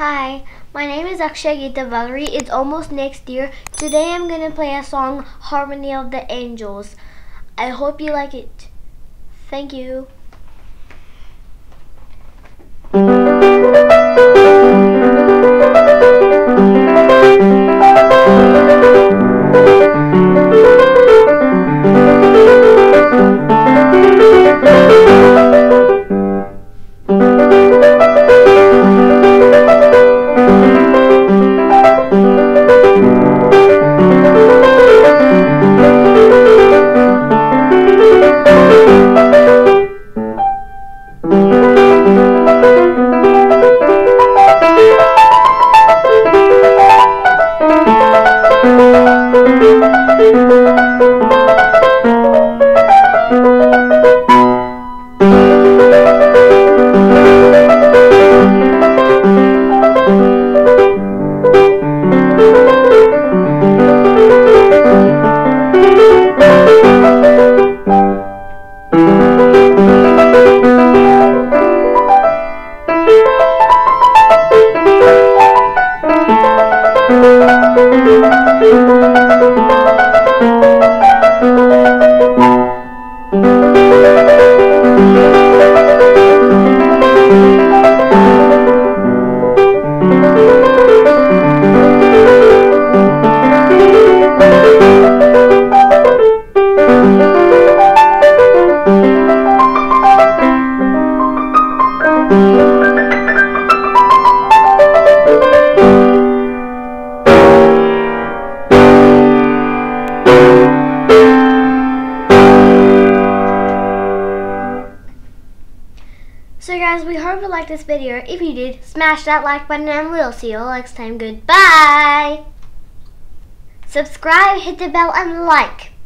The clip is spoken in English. Hi, my name is Akshaya Gita Valluri. It's almost next year. Today I'm going to play a song, Harmony of the Angels. I hope you like it. Thank you. So guys, we hope you liked this video. If you did, smash that like button and we'll see you all next time. Goodbye! Subscribe, hit the bell and like!